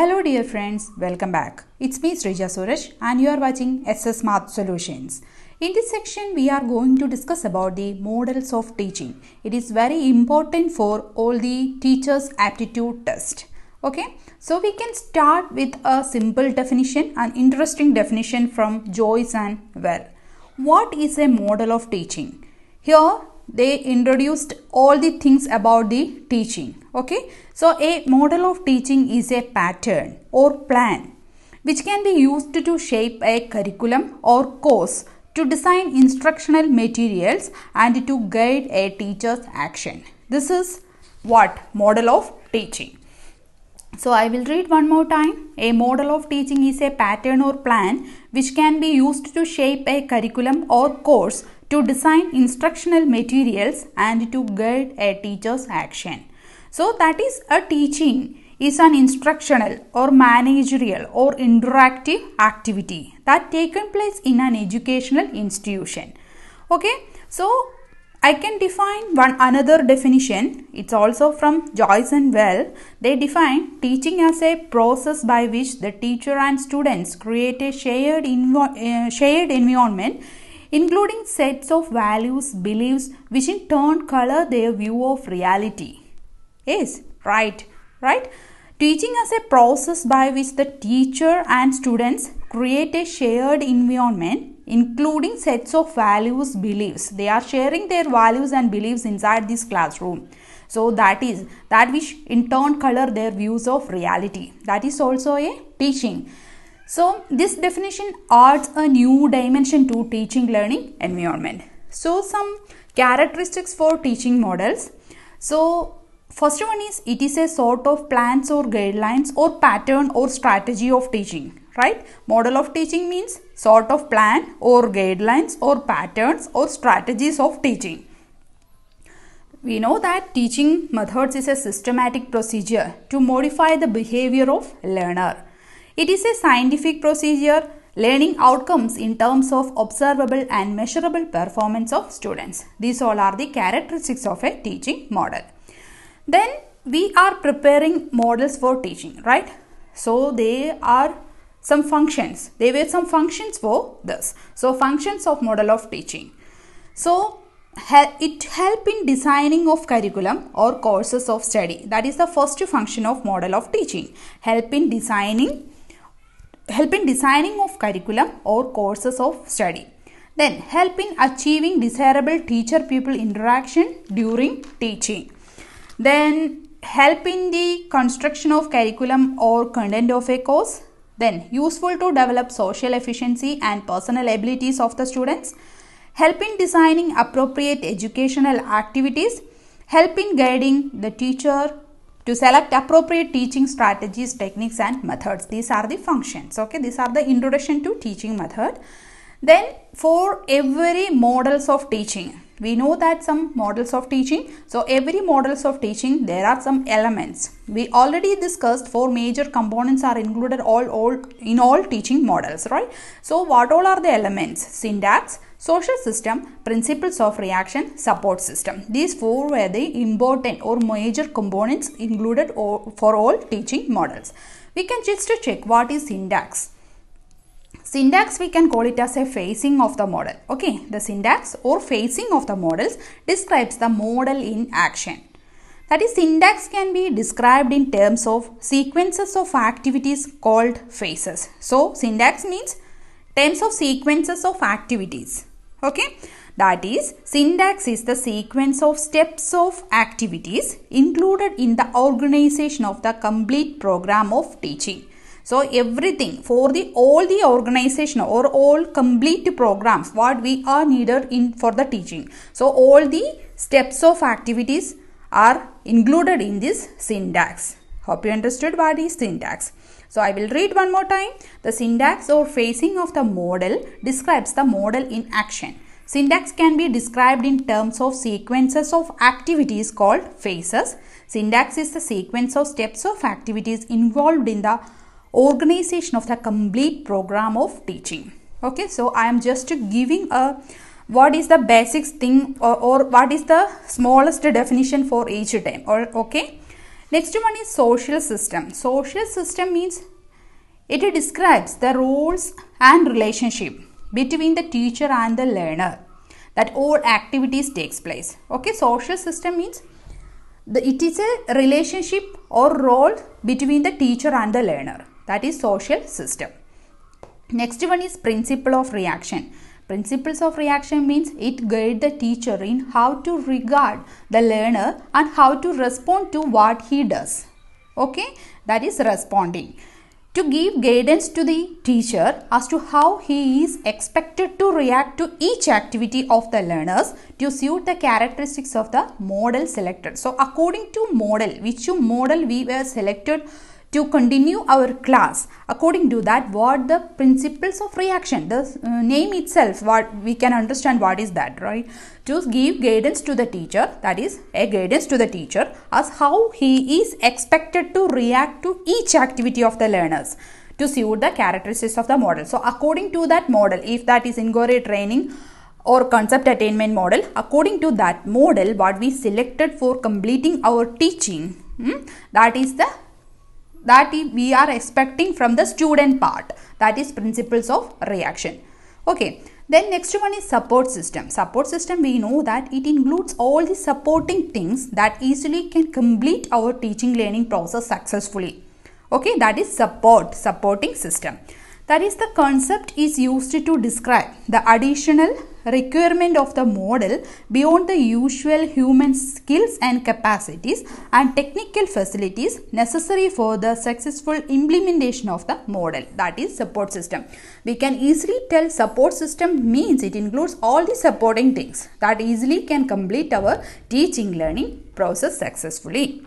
Hello dear friends, welcome back. It's me Srija Suresh and you are watching SS Math Solutions. In this section we are going to discuss about the models of teaching. It is very important for all the teachers' aptitude test. Okay, so we can start with a simple definition, an interesting definition from Joyce and Weil. What is a model of teaching? Here they introduced all the things about the teaching. Okay, so a model of teaching is a pattern or plan which can be used to shape a curriculum or course, to design instructional materials and to guide a teacher's action. This is what model of teaching. So I will read one more time. A model of teaching is a pattern or plan which can be used to shape a curriculum or course, to design instructional materials and to guide a teacher's action. So that is, a teaching is an instructional or managerial or interactive activity that taken place in an educational institution. Okay, so I can define one another definition. It's also from Joyce and Weil. They define teaching as a process by which the teacher and students create a shared environment, including sets of values, beliefs, which in turn color their view of reality. Yes, right. Teaching as a process by which the teacher and students create a shared environment, including sets of values, beliefs. They are sharing their values and beliefs inside this classroom. So that is that which in turn color their views of reality. That is also a teaching. So this definition adds a new dimension to teaching learning environment. So some characteristics for teaching models. So first one is, it is a sort of plans or guidelines or pattern or strategy of teaching, right? Model of teaching means sort of plan or guidelines or patterns or strategies of teaching. We know that teaching methods is a systematic procedure to modify the behavior of learner. It is a scientific procedure learning outcomes in terms of observable and measurable performance of students. These all are the characteristics of a teaching model. Then we are preparing models for teaching, right? So they are some functions. There were some functions for this. So functions of model of teaching. So it helps in designing of curriculum or courses of study. That is the first function of model of teaching. Help in designing of curriculum or courses of study. Then help in achieving desirable teacher-pupil interaction during teaching. Then help in the construction of curriculum or content of a course. Then useful to develop social efficiency and personal abilities of the students. Help in designing appropriate educational activities. Help in guiding the teacher to select appropriate teaching strategies, techniques and methods. These are the functions. Okay, these are the introduction to teaching method. Then for every models of teaching, we know that some models of teaching. So every models of teaching, there are some elements. We already discussed four major components are included in all teaching models, right? So what all are the elements? Syntax, social system, principles of reaction, support system. These four were the important or major components included for all teaching models. We can just check what is syntax. Syntax, we can call it as a phasing of the model. Okay, the syntax or phasing of the models describes the model in action. That is, syntax can be described in terms of sequences of activities called phases. So syntax means terms of sequences of activities. Okay, that is, syntax is the sequence of steps of activities included in the organization of the complete program of teaching. So everything for all the organization or all complete programs what we are needed in for the teaching. So all the steps of activities are included in this syntax. Hope you understood what is syntax. So I will read one more time. The syntax or phasing of the model describes the model in action. Syntax can be described in terms of sequences of activities called phases. Syntax is the sequence of steps of activities involved in the organization of the complete program of teaching. Okay, so I am just giving a what is the basic thing or what is the smallest definition for each time. Or okay, Next one is social system. Social system means it describes the roles and relationship between the teacher and the learner that all activities takes place. Okay, social system means it is a relationship or role between the teacher and the learner. That is social system. Next one is principle of reaction. Principles of reaction means it guides the teacher in how to regard the learner and how to respond to what he does. Okay, that is responding. To give guidance to the teacher as to how he is expected to react to each activity of the learners to suit the characteristics of the model selected. So, according to model, which model we were selected to continue our class, according to that, what the principles of reaction, the name itself, what we can understand what is that, right? To give guidance to the teacher, that is a guidance to the teacher as how he is expected to react to each activity of the learners to suit the characteristics of the model. So according to that model, if that is inquiry training or concept attainment model, according to that model what we selected for completing our teaching, that is the that we are expecting from the student part. That is principles of reaction. Okay. Then next one is support system. Support system, we know that it includes all the supporting things that easily can complete our teaching learning process successfully. Okay. That is supporting system. That is the concept is used to describe the additional requirement of the model beyond the usual human skills and capacities and technical facilities necessary for the successful implementation of the model. That is support system. We can easily tell support system means it includes all the supporting things that easily can complete our teaching learning process successfully.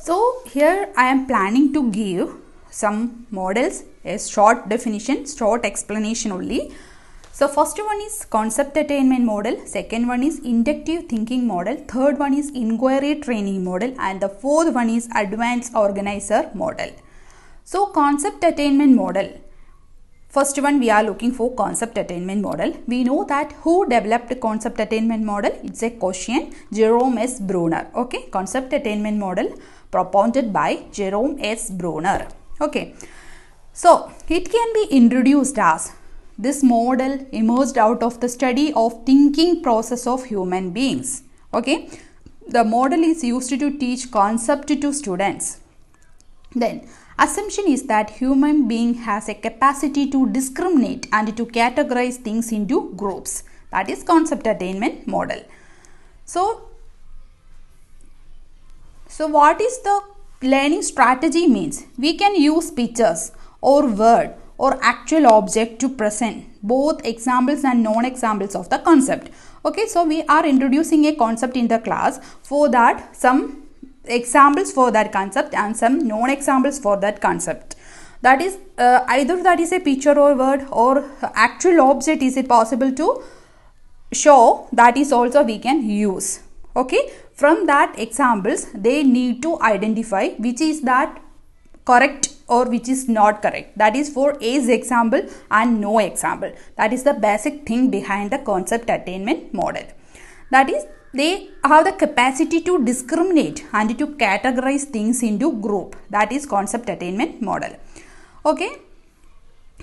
So here I am planning to give some models, a short definition, short explanation only. So first one is concept attainment model, second one is inductive thinking model, third one is inquiry training model, and the fourth one is advanced organizer model. So concept attainment model. First one, we are looking for concept attainment model. We know that who developed concept attainment model? It's a question, Jerome S. Bruner. Okay, concept attainment model propounded by Jerome S. Bruner. Okay, so it can be introduced as this model emerged out of the study of thinking process of human beings. Okay, the model is used to teach concept to students. Then assumption is that human being has a capacity to discriminate and to categorize things into groups. That is concept attainment model. So what is the learning strategy means? We can use pictures or word or actual object to present both examples and non-examples of the concept. Okay, so we are introducing a concept in the class, for that some examples for that concept and some non-examples for that concept. That is either that is a picture or word or actual object, is it possible to show, that is also we can use. Okay, from that examples they need to identify which is that correct or which is not correct. That is for is example and no example. That is the basic thing behind the concept attainment model. That is they have the capacity to discriminate and to categorize things into group. That is concept attainment model. Okay.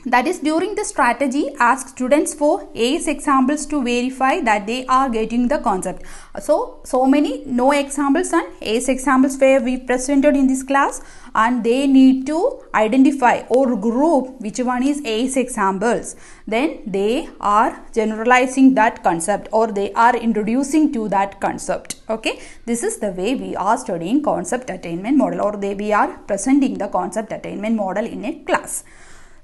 That is during the strategy ask students for A's examples to verify that they are getting the concept. So many no examples and A's examples where we presented in this class, and they need to identify or group which one is A's examples. Then they are generalizing that concept or they are introducing to that concept. Okay, this is the way we are studying concept attainment model, or we are presenting the concept attainment model in a class.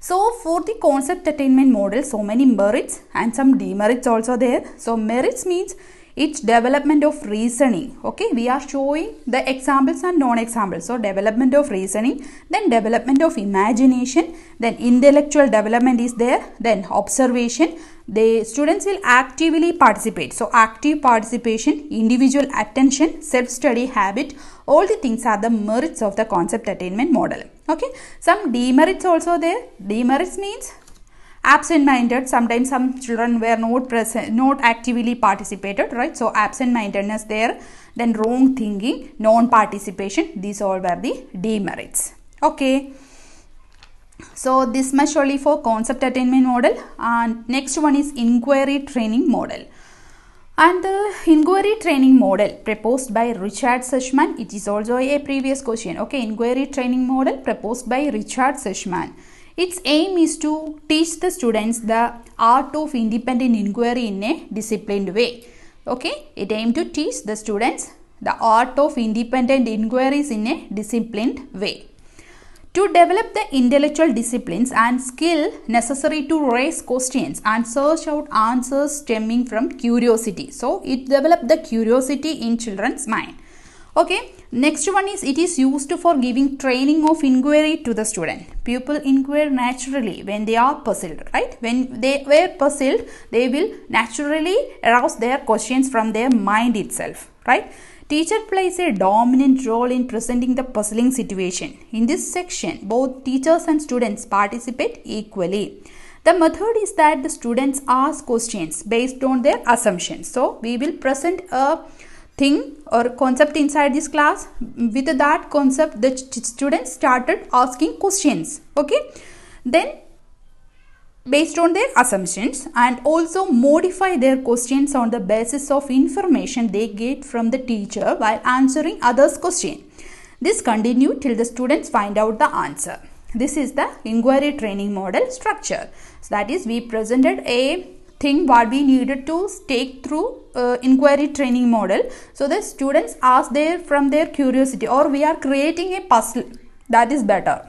So for the concept attainment model, so many merits and some demerits also there. So merits means it's development of reasoning. Okay, we are showing the examples and non-examples. So development of reasoning, then development of imagination, then intellectual development is there, then observation. The students will actively participate. So active participation, individual attention, self-study habit, all the things are the merits of the concept attainment model. Okay, some demerits also there. Demerits means absent-minded, sometimes some children were not present, not actively participated, right? So absent-mindedness there, then wrong thinking, non-participation, these all were the demerits. Okay. So this much only for concept attainment model. And next one is inquiry training model. And the inquiry training model proposed by Richard Suchman, it is also a previous question. Okay, inquiry training model proposed by Richard Suchman. Its aim is to teach the students the art of independent inquiry in a disciplined way. Okay, it aimed to teach the students the art of independent inquiries in a disciplined way. To develop the intellectual disciplines and skill necessary to raise questions and search out answers stemming from curiosity. So, it developed the curiosity in children's mind. Okay. Next one is, it is used for giving training of inquiry to the student. People inquire naturally when they are puzzled, right? When they were puzzled, they will naturally arouse their questions from their mind itself, right? Teacher plays a dominant role in presenting the puzzling situation. In this section, both teachers and students participate equally. The method is that the students ask questions based on their assumptions. So, we will present a thing or concept inside this class. With that concept, the students started asking questions. Okay. Then, based on their assumptions, and also modify their questions on the basis of information they get from the teacher while answering others' question. This continues till the students find out the answer. This is the inquiry training model structure. So that is, we presented a thing what we needed to take through inquiry training model. So the students ask from their curiosity, or we are creating a puzzle. That is better.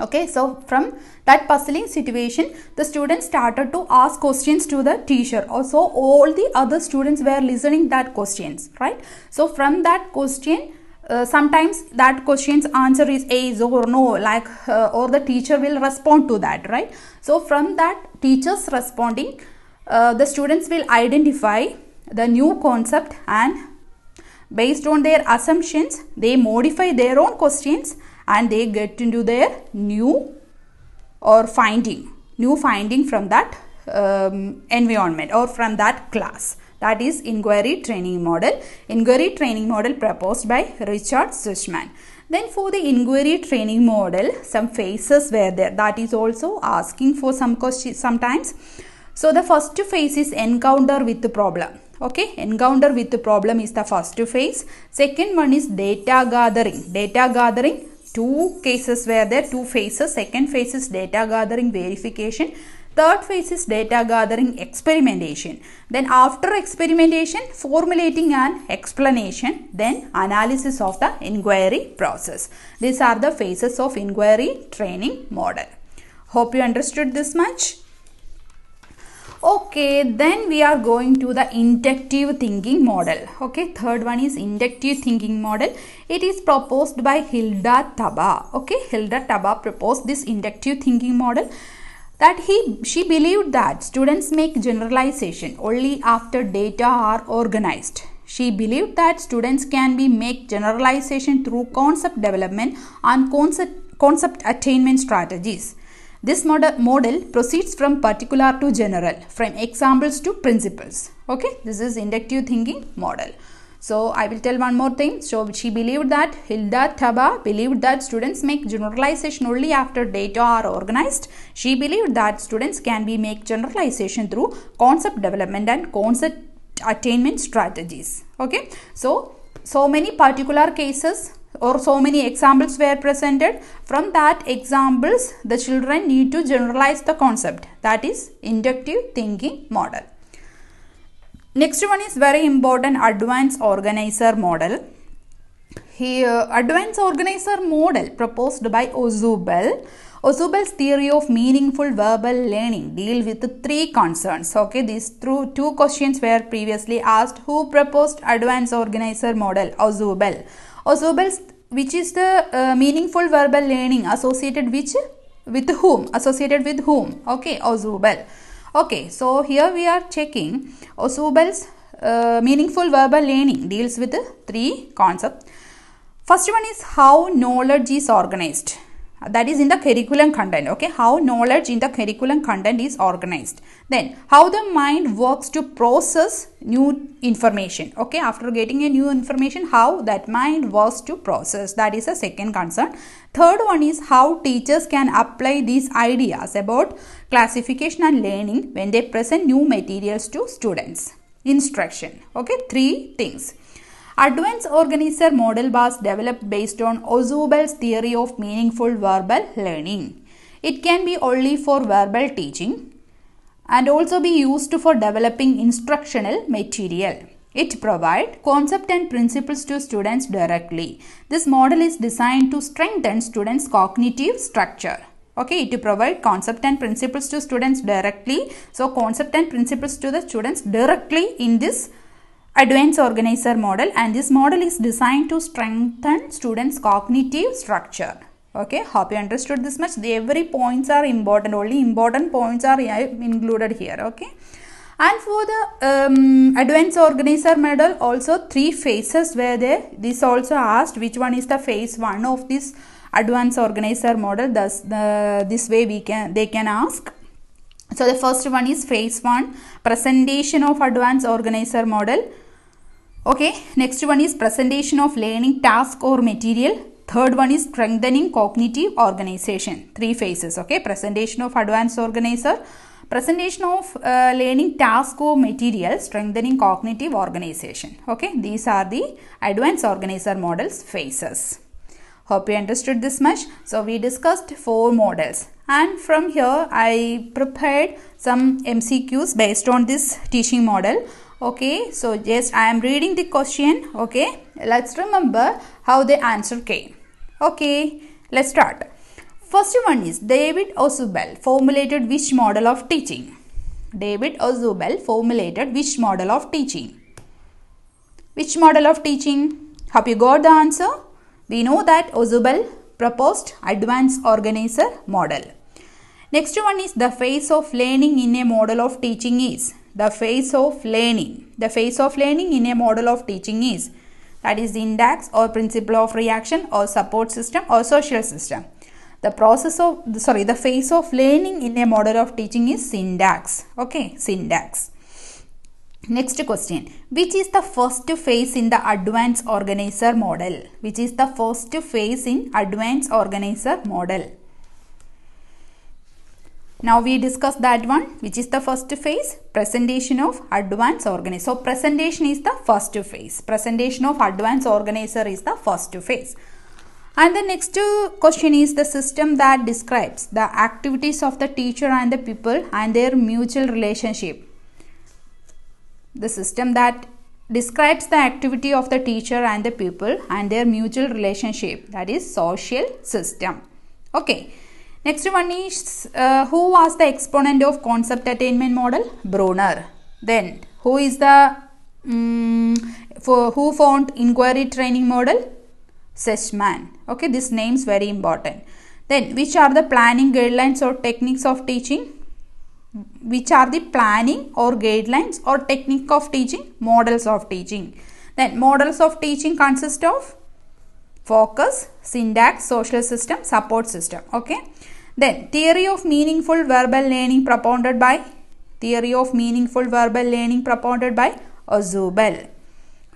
Okay, so from that puzzling situation, the students started to ask questions to the teacher. Also, all the other students were listening that questions, right? So from that question, sometimes that question's answer is yes or no, like or the teacher will respond to that, right? So from that teacher's responding, the students will identify the new concept, and based on their assumptions, they modify their own questions, and they get into their new finding from that environment or from that class. That is inquiry training model proposed by Richard Suchman. Then for the inquiry training model, some phases were there. That is also asking for some questions sometimes. So the first phase is encounter with the problem. Okay, encounter with the problem is the first phase. Second one is data gathering. Data gathering, two cases were there, two phases. Second phase is data gathering, verification. Third phase is data gathering, experimentation. Then after experimentation, formulating an explanation. Then analysis of the inquiry process. These are the phases of inquiry training model. Hope you understood this much. Okay, then we are going to the inductive thinking model. Okay, third one is inductive thinking model. It is proposed by Hilda Taba. Okay, Hilda Taba proposed this inductive thinking model, that she believed that students make generalization only after data are organized. She believed that students can make generalization through concept development and concept attainment strategies. This model proceeds from particular to general, from examples to principles. Okay, this is inductive thinking model. So, I will tell one more thing. So, she believed that, Hilda Taba believed that students make generalization only after data are organized. She believed that students can make generalization through concept development and concept attainment strategies. Okay, so many particular cases, or so many examples were presented. From that examples, the children need to generalize the concept. That is inductive thinking model. Next one is very important, advanced organizer model. Here, advanced organizer model proposed by Ausubel. Ausubel's theory of meaningful verbal learning deal with three concerns. Okay, these two questions were previously asked. Who proposed advanced organizer model? Ausubel. Ausubel's, which is the meaningful verbal learning associated with whom? Associated with whom? Okay, Ausubel. Okay, so here we are checking Ausubel's meaningful verbal learning deals with three concepts. First one is how knowledge is organized. that is in the curriculum content. Okay, how knowledge in the curriculum content is organized. Then how the mind works to process new information. Okay, after getting a new information, how that mind works to process. That is the second concern. Third one is how teachers can apply these ideas about classification and learning when they present new materials to students. Instruction. Okay, three things. Advanced organizer model was developed based on Ausubel's theory of meaningful verbal learning. It can be only for verbal teaching and also be used for developing instructional material. It provides concepts and principles to students directly. This model is designed to strengthen students' cognitive structure. Okay, to provide concept and principles to students directly. So, concept and principles to the students directly in this advanced organizer model, and this model is designed to strengthen students' cognitive structure. Okay, hope you understood this much. Every points are important, only important points are included here. Okay, and for the advanced organizer model also three phases were there. This also asked which one is the phase one of this advanced organizer model. Thus this way they can ask. So the first one is phase one, presentation of advanced organizer model. Okay, next one is presentation of learning task or material. Third one is strengthening cognitive organization. Three phases. Okay, presentation of advanced organizer, presentation of learning task or material, strengthening cognitive organization. Okay, these are the advanced organizer models phases. Hope you understood this much. So we discussed four models, and from here I prepared some MCQs based on this teaching model. Okay, so just I am reading the question. Okay, let's remember how the answer came. Okay, let's start. First one is David Ausubel formulated which model of teaching? David Ausubel formulated which model of teaching? Which model of teaching? Hope you got the answer. We know that Ausubel proposed advanced organizer model. Next one is the phase of learning in a model of teaching is. The phase of learning. The phase of learning in a model of teaching is. That is index or principle of reaction or support system or social system. The process of, sorry, the phase of learning in a model of teaching is syntax. Okay, syntax. Next question. Which is the first phase in the advanced organizer model? Which is the first phase in advanced organizer model? Now we discuss that one. Which is the first phase? Presentation of advanced organizer. So presentation is the first phase. Presentation of advanced organizer is the first phase. And the next question is the system that describes the activities of the teacher and the pupil and their mutual relationship. The system that describes the activity of the teacher and the pupil and their mutual relationship, that is social system. Okay. Next one is who was the exponent of concept attainment model? Bruner. Then who is the who found inquiry training model? Suchman. Okay, this name's very important. Then which are the planning guidelines or techniques of teaching? Which are the planning or guidelines or technique of teaching? Models of teaching. Then models of teaching consist of focus, syntax, social system, support system. Okay. Then theory of meaningful verbal learning propounded by Ausubel.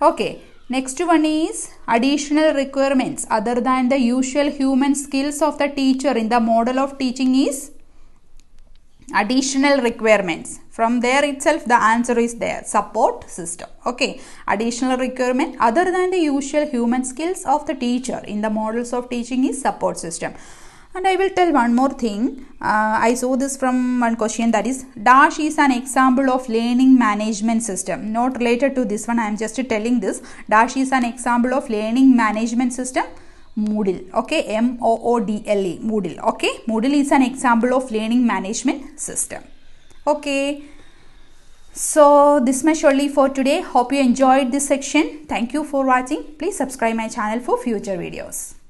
Okay. Next one is additional requirements other than the usual human skills of the teacher in the model of teaching is. Additional requirements. From there itself the answer is there. Support system. Okay. Additional requirement other than the usual human skills of the teacher in the models of teaching is support system. And I will tell one more thing. I saw this from one question, that is dash is an example of learning management system. Not related to this one. I am just telling this. Dash is an example of learning management system. Moodle. Okay, M-O-O-D-L-E, Moodle. Okay, Moodle is an example of learning management system. Okay, so this much only for today. Hope you enjoyed this section. Thank you for watching. Please subscribe my channel for future videos.